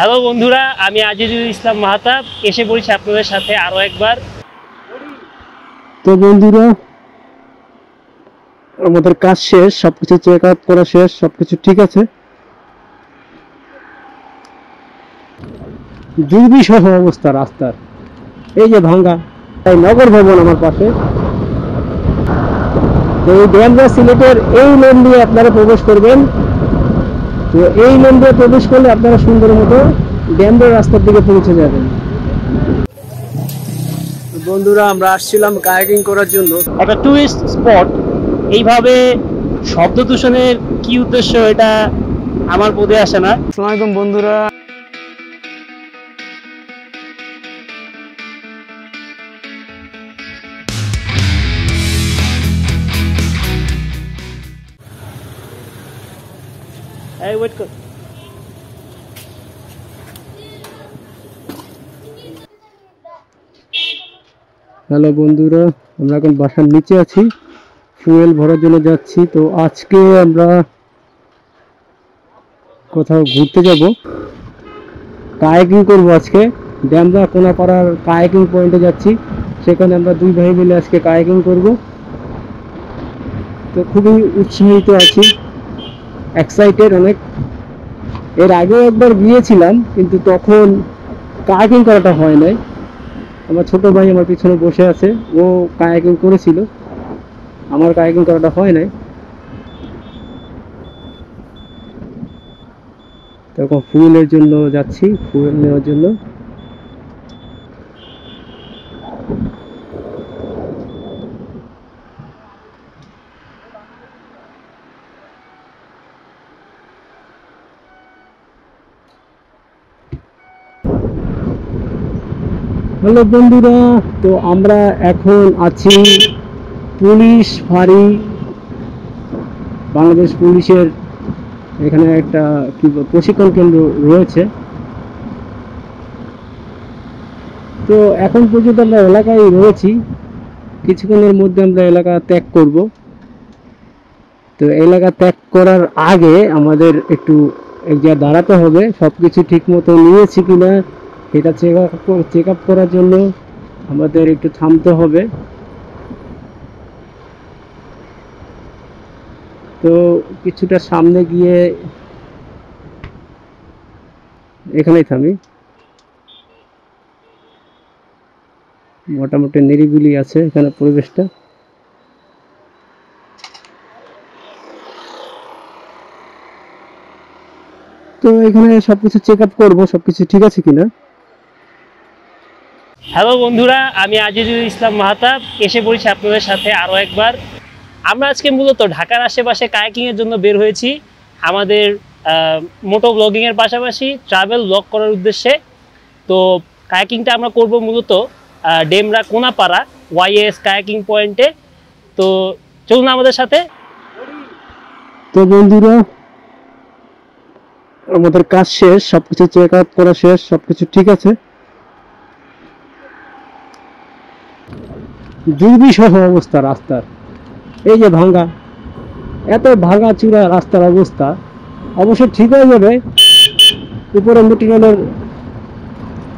Hello बंधुरा आमी আজিজুল ইসলাম মাহাতাব এসে বলছি আপনাদের সাথে আরো একবার। তো বন্ধুরা আমাদের কাজ শেষ, সবকিছু চেক আউট করা শেষ, সবকিছু ঠিক আছে। দুর্বিষহ অবস্থা রাস্তার, এই যে ভাঙ্গা তাই নগর ভবন আমার পাশে। তো এই ডেমরা সিলেটের এই লেন দিয়ে আপনারা প্রবেশ করবেন। তো এই লেন দিয়ে প্রবেশ করলে আপনারা সুন্দর মতো ডেমরা রাস্তার দিকে পৌঁছে যাবেন। বন্ধুরা আমরা আসছিলাম কায়াকিং করার জন্য, একটা টুরিস্ট স্পট। এইভাবে শব্দ দূষণের কি উদ্দেশ্য এটা আমার বোধে আসে না। আসসালামু আলাইকুম বন্ধুরা, এই ওয়েট কর। হ্যালো বন্ধুরা, আমরা এখন বাসার নিচে আছি, ফুয়েল ভরার জন্য যাচ্ছি। তো আজকে আমরা কোথাও ঘুরতে যাব, কায়াকিং করব। আজকে ড্যামরা কোনাপাড়ার কায়াকিং পয়েন্টে যাচ্ছি, সেখানে আমরা দুই ভাই মিলে আজকে কায়াকিং করব। তো খুবই উৎসাহিত আছি, এক্সাইটেড অনেক। এর আগেও একবার গিয়েছিলাম কিন্তু তখন কায়াকিং করাটা হয় নাই। আমার ছোট ভাই আমার পিছনে বসে আছে, ও কায়াকিং করেছিল, আমার কায়াকিং করাটা হয় নাই। তখন ফুয়েলের জন্য যাচ্ছি, ফুয়েল নেওয়ার জন্য। হ্যালো বন্ধুরা, তো আমরা এখন আছি পুলিশ ফাঁড়ি, বাংলাদেশ পুলিশের এখানে একটা কি প্রশিক্ষণ কেন্দ্র রয়েছে। তো এখন পর্যন্ত আমরা এলাকায় রয়েছি, কিছুক্ষণের মধ্যে আমরা এলাকা ত্যাগ করব। তো এলাকা ত্যাগ করার আগে আমাদের একটু এক জায়গায় দাঁড়াতে হবে, সব কিছু ঠিক মতো নিয়েছি কিনা এটা চেক আপ করার জন্য আমাদের একটু থামতে হবে। তো কিছুটা সামনে গিয়ে এখানেই থামি, মোটামুটি নিরিবিলি আছে এখানে পরিবেশটা। তো এখানে সবকিছু চেক আপ করবো, সবকিছু ঠিক আছে কিনা। হ্যালো বন্ধুরা, আমি আজিজুল ইসলাম মাহাতাব এসে বলছি আপনাদের সাথে আরও একবার। আমরা আজকে মূলত ঢাকার আশেপাশে কায়াকিংয়ের জন্য বের হয়েছি, আমাদের মোটো ব্লগিংয়ের পাশাপাশি ট্রাভেল ব্লগ করার উদ্দেশ্যে। তো কায়াকিংটা আমরা করব মূলত ডেমরা কোনাপাড়া YAS কায়াকিং পয়েন্টে। তো চলুন আমাদের সাথে। তো বন্ধুরা আমাদের কাজ শেষ, সবকিছু চেক আউট করা শেষ, সবকিছু ঠিক আছে। দুর্বিষহ অবস্থা রাস্তার, এই যে ভাঙ্গা, এত ভাঙ্গা চূড়া রাস্তার অবস্থা। অবশ্য ঠিক হয়ে যাবে, উপরে মেটেরিয়ালের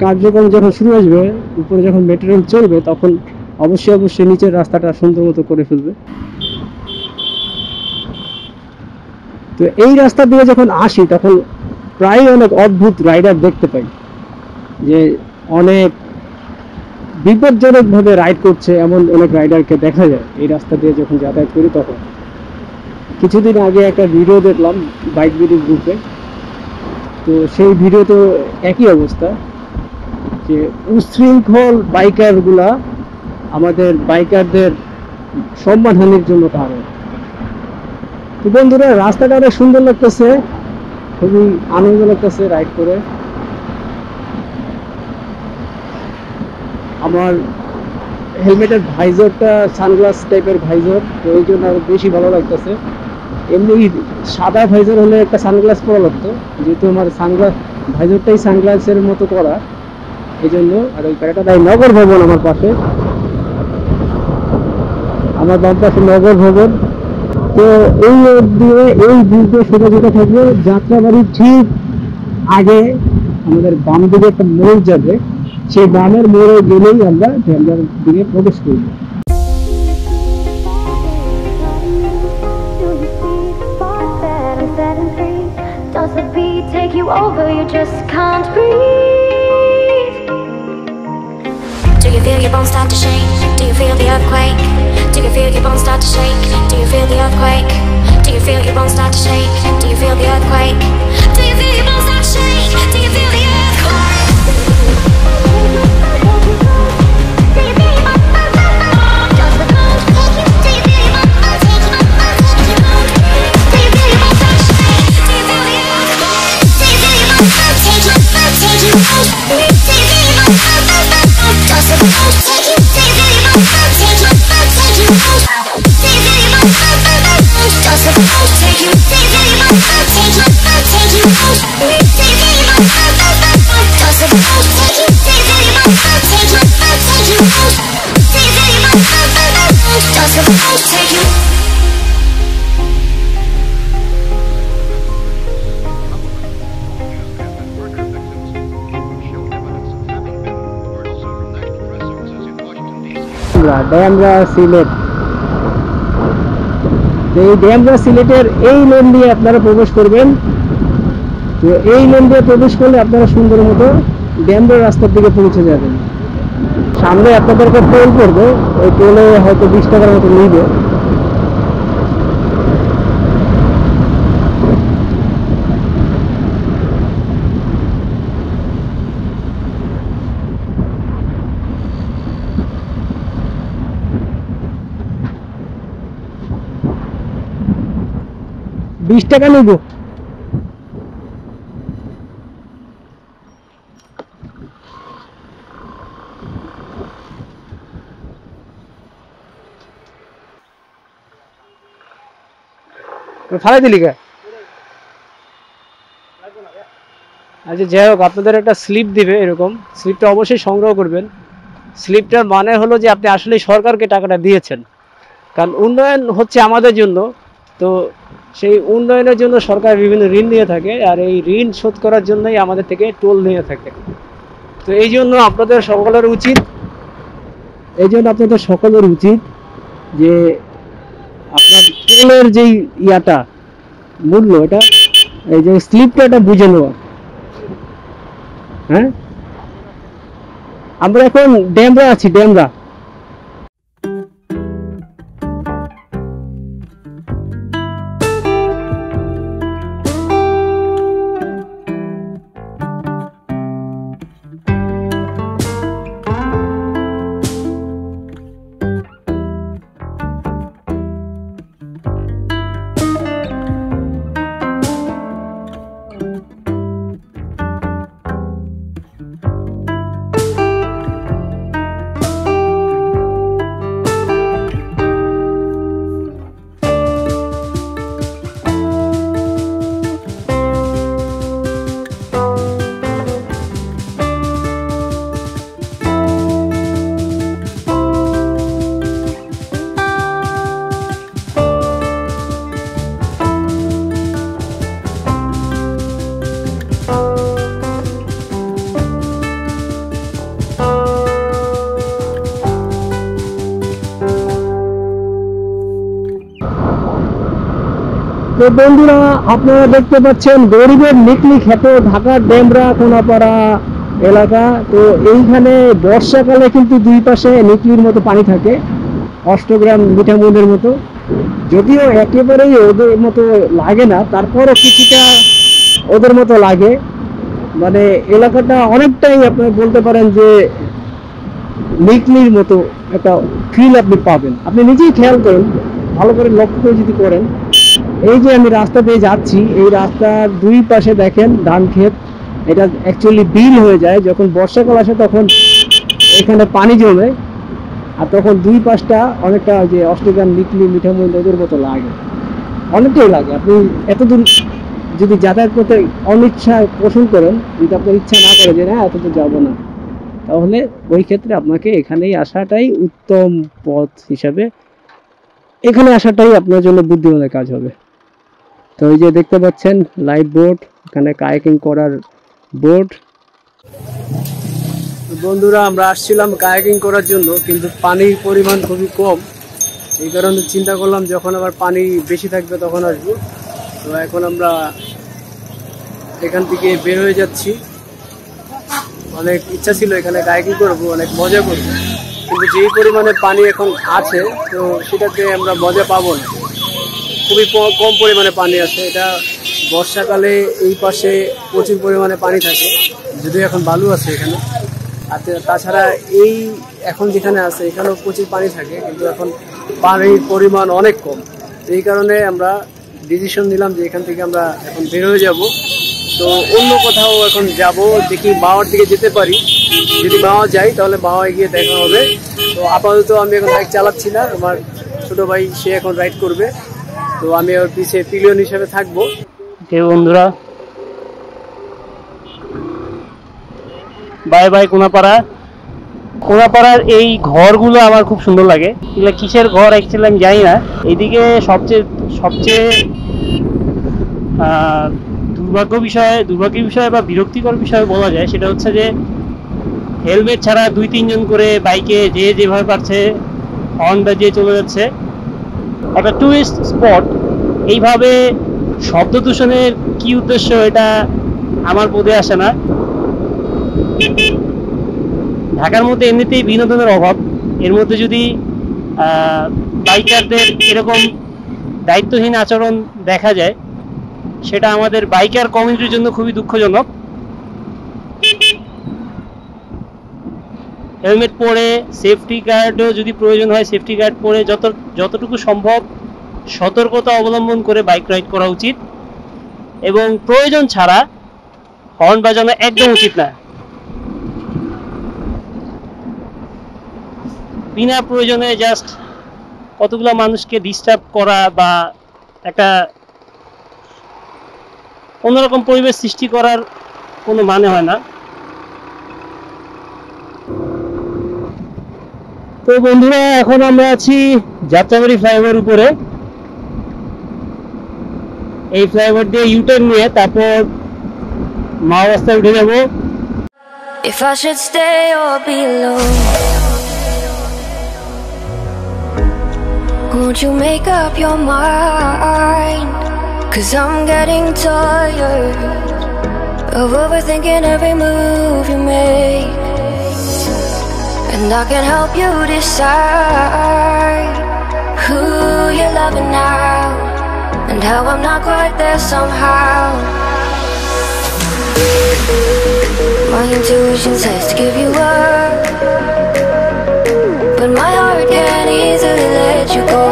কার্যক্রম যখন শুরু আসবে, উপরে যখন মেটেরিয়াল চলবে তখন অবশ্যই অবশ্যই নিচের রাস্তাটা সুন্দর মতো করে ফেলবে। তো এই রাস্তা দিয়ে যখন আসি তখন প্রায় অনেক অদ্ভুত রাইডার দেখতে পাই, যে অনেক বিপজ্জনকভাবে রাইড করছে, এমন অনেক রাইডারকে দেখা যায় এই রাস্তা দিয়ে যখন যাতায়াত করি তখন। কিছুদিন আগে একটা ভিডিও দেখলাম বাইক ভিডিও গ্রুপে, তো সেই ভিডিও তো একই অবস্থা, যে উশৃঙ্খল বাইকারগুলা আমাদের বাইকারদের সম্মানহানির জন্য কারণ। তো বন্ধুরা রাস্তাটা অনেক সুন্দর লাগতেছে, খুবই আনন্দ লাগতেছে রাইড করে। আমার হেলমেটের ভাইজরটা সানগ্লাস টাইপের ভাইজর, তো ওই জন্য আরও বেশি ভালো লাগতেছে। এমনি সাদা ভাইজর হলে একটা সানগ্লাস পরা লাগতো, যেহেতু আমার সানগ্লাস ভাইজরটাই সানগ্লাসের মতো করা, এই জন্য। আর ওই প্যারাটা তাই নগর ভবন আমার পাশে, আমার বাম পাশে নগর ভবন। তো এই দিয়ে এই ব্রিজ দিয়ে সোজা যেটা থাকবে যাত্রাবাড়ির ঠিক আগে আমাদের বাম দিকে একটা মোড় যাবে, সেই বামের মোড়ে গেলেই আমরা ঢেমরার দিকে প্রবেশ করব। Do you feel your bones start to shake? Do you feel the earthquake? Do you feel your bones start to shake? Do you feel the earthquake? Do you feel your bones start to shake? Does the cold take you? Do you feel your bones take you? Do you feel your bones start to shake? Do you feel the earthquake? Do you feel your bones start to shake? Take you, do you feel your bones start to shake? Does the cold take you? Do you feel your bones start to shake? Take you, do you feel your bones start to shake? Does the cold take you? Take you out. Does the cold take you? Take you out. Does the cold take you? Damn, Demra সিলেটের এই lane দিয়ে আপনারা প্রবেশ করবেন। তো এই lane দিয়ে প্রবেশ করলে আপনারা সুন্দর মতো ড্যামরা রাস্তার দিকে পৌঁছে যাবেন। সামনে আপনাদেরকে টোল পড়বে, ওই টোলে হয়তো 20 টাকার মতো নিবে। আচ্ছা যাই হোক, আপনাদের একটা স্লিপ দিবে, এরকম স্লিপটা অবশ্যই সংগ্রহ করবেন। স্লিপটার মানে হলো যে আপনি আসলে সরকারকে টাকাটা দিয়েছেন, কারণ উন্নয়ন হচ্ছে আমাদের জন্য। তো সেই উন্নয়নের জন্য সরকার বিভিন্ন ঋণ নিয়ে থাকে, আর এই ঋণ শোধ করার জন্যই আমাদের থেকে টোল নিয়ে থাকে। তো এই জন্য আপনাদের সকলের উচিত, যে আপনার টোলের যেই ইয়াটা মূল্য, এটা এই যে স্লিপটা, এটা বুঝে নেওয়া। হ্যাঁ, আমরা এখন ড্যামরা আছি, ড্যামরা। তো বন্ধুরা, আপনারা দেখতে পাচ্ছেন গরিবের নিকলি খ্যাত ঢাকার ড্যামরা কোনাপাড়া এলাকা। তো এইখানে বর্ষাকালে কিন্তু দুই পাশে নিকলির মতো পানি থাকে, অষ্টগ্রাম মিঠামুনের মতো। যদিও একেবারেই ওদের মতো লাগে না, তারপরও কিছুটা ওদের মতো লাগে। মানে এলাকাটা অনেকটাই আপনারা বলতে পারেন যে নিকলির মতো একটা ফিল আপনি পাবেন। আপনি নিজেই খেয়াল করেন, ভালো করে লক্ষ্য করে যদি করেন। এই যে আমি রাস্তা দিয়ে যাচ্ছি, এই রাস্তার দুই পাশে দেখেন ধান ক্ষেত, এটা অ্যাকচুয়ালি বিল হয়ে যায়। যখন বর্ষাকাল আসে তখন এখানে পানি জমে, আর তখন দুই পাশটা অনেকটা যে অষ্টগ্রাম নিকলি মিঠামুল নদীর মতো লাগে, অনেকটাই লাগে। আপনি এতদূর যদি যাতায়াত করতে অনিচ্ছা পোষণ করেন, যদি আপনার ইচ্ছা না করে যে না এতদূর যাবো না, তাহলে ওই ক্ষেত্রে আপনাকে এখানেই আসাটাই উত্তম পথ হিসাবে, এখানে আসাটাই আপনার জন্য বুদ্ধিমানের কাজ হবে। তো এই যে দেখতে পাচ্ছেন লাইফ বোট, এখানে কায়াকিং করার বোট, বন্ধুরা আমরা আসছিলাম কায়াকিং করার জন্য, কিন্তু পানির পরিমাণ খুবই কম। এই কারণে চিন্তা করলাম যখন আবার পানি বেশি থাকবে তখন আসবো। তো এখন আমরা এখান থেকে বের হয়ে যাচ্ছি। অনেক ইচ্ছা ছিল এখানে কায়াকিং করবো, অনেক মজা করবো, কিন্তু যেই পরিমাণে পানি এখন আছে তো সেটাতে আমরা মজা পাবো না। খুবই কম পরিমাণে পানি আছে। এটা বর্ষাকালে এই পাশে প্রচুর পরিমাণে পানি থাকে, যদিও এখন বালু আছে এখানে। আর তাছাড়া এই এখন যেখানে আছে এখানেও প্রচুর পানি থাকে, কিন্তু এখন পানির পরিমাণ অনেক কম। এই কারণে আমরা ডিসিশন নিলাম যে এখান থেকে আমরা এখন বের হয়ে যাবো। তো অন্য কোথাও এখন যাব, দেখি বাওয়ার দিকে যেতে পারি। যদি বাওয়া যাই তাহলে বাওয়ায় গিয়ে দেখা হবে। তো আপাতত আমি এখন বাইক চালাচ্ছি না, আমার ছোটো ভাই সে এখন রাইড করবে, তো আমি ওর পিছিয়ে পিলিয়ন হিসেবে থাকবো। বন্ধুরা বাই বাই কোনাপাড়া। কোনাপাড়ার এই ঘরগুলো আমার খুব সুন্দর লাগে। এগুলো কিসের ঘর অ্যাকচুয়ালি আমি জানি না। এদিকে সবচেয়ে দুর্ভাগ্যের বিষয় বা বিরক্তিকর বিষয় বলা যায়, সেটা হচ্ছে যে হেলমেট ছাড়া 2-3 জন করে বাইকে যে যেভাবে পারছে হর্ন বাজিয়ে চলে যাচ্ছে। একটা টুরিস্ট স্পট, এইভাবে শব্দ দূষণের কি উদ্দেশ্য এটা আমার বোধে আসে না। ঢাকার মধ্যে এমনিতেই বিনোদনের অভাব, এর মধ্যে যদি বাইকারদের এরকম দায়িত্বহীন আচরণ দেখা যায় সেটা আমাদের বাইকার কমিউনিটির জন্য খুবই দুঃখজনক। হেলমেট পরে, সেফটি গার্ডও যদি প্রয়োজন হয় সেফটি গার্ড পরে, যতটুকু সম্ভব সতর্কতা অবলম্বন করে বাইক রাইড করা উচিত। এবং প্রয়োজন ছাড়া হর্ন বাজানো একদম উচিত না। বিনা প্রয়োজনে জাস্ট কতগুলো মানুষকে ডিস্টার্ব করা বা একটা অন্যরকম পরিবেশ সৃষ্টি করার কোনো মানে হয় না। তো বন্ধুরা এখন আমরা আছি যাত্রাবাড়ি ফ্লাইওভার উপরে। এই ফ্লাইওভার দিয়ে ইউটার্ন নিয়ে তারপর মা রাস্তায় উঠে যাবো। Won't you make up your mind? 'Cause I'm getting tired of overthinking every move you make, and I can help you decide who you're loving now and how I'm not quite there somehow. My intuition says to give you up, but my heart can't easily let you go.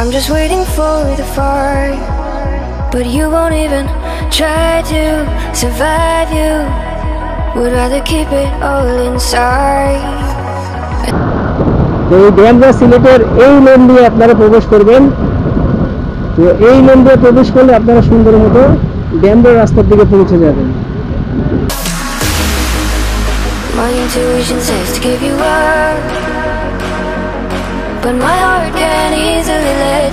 I'm just waiting for the fire, but you won't even try to survive. You would rather keep it all inside. তো ড্যামরা সিলেটের এই lane দিয়ে আপনারা প্রবেশ করবেন। তো এই lane দিয়ে প্রবেশ করলে আপনারা সুন্দর মতো ড্যামরা রাস্তার দিকে পৌঁছে যাবেন। My intuition says to give you up, but my heart can't easily let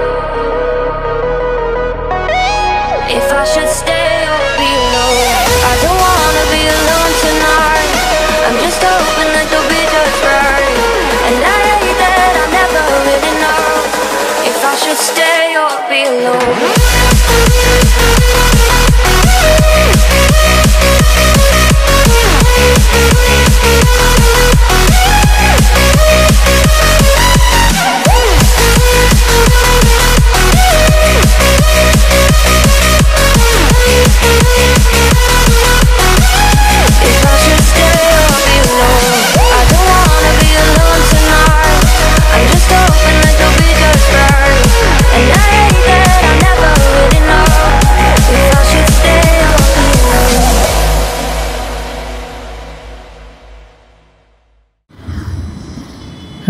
If I should stay or be alone. I don't wanna be alone tonight. I'm just hoping that you'll be just right. And I hate that I'll never really know if I should stay or be alone.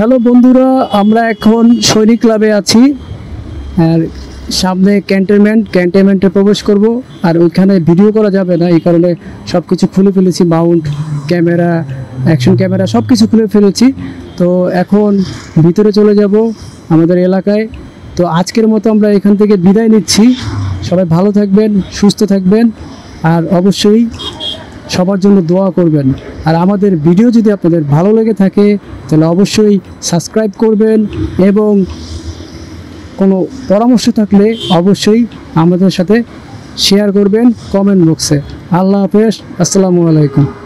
Hello बंधुरा आमरा एखोन सैनिक क्लाबे आछि are सामने कैंटनमेंटे प्रवेश करब और ओइखाने video करा जाबे ना एई कारणे सबकिछु खुले फेलेछि माउंट कैमेरा एक्शन कैमेरा सबकिछु खुले फेलेछि। तो एखोन भितरे चले जाब आमादेर एलाकाय। तो आजकेर मतो आमरा एखान थेके बिदाय निच्छि। सबाई भालो थाकबेन सुस्थ थाकबेन और अवश्यई सबार जोन्नो दोया करबेन। और आमादेर भिडियो यदि आपनादेर भालो लेगे थाके ताहले अवश्यई सबस्क्राइब करबेन एबं कोनो परामर्श थाकले अवश्यई आमादेर साथे शेयर करबेन कमेंट बक्से। आल्लाह हाफेज, अस्सलामु आलाइकुम।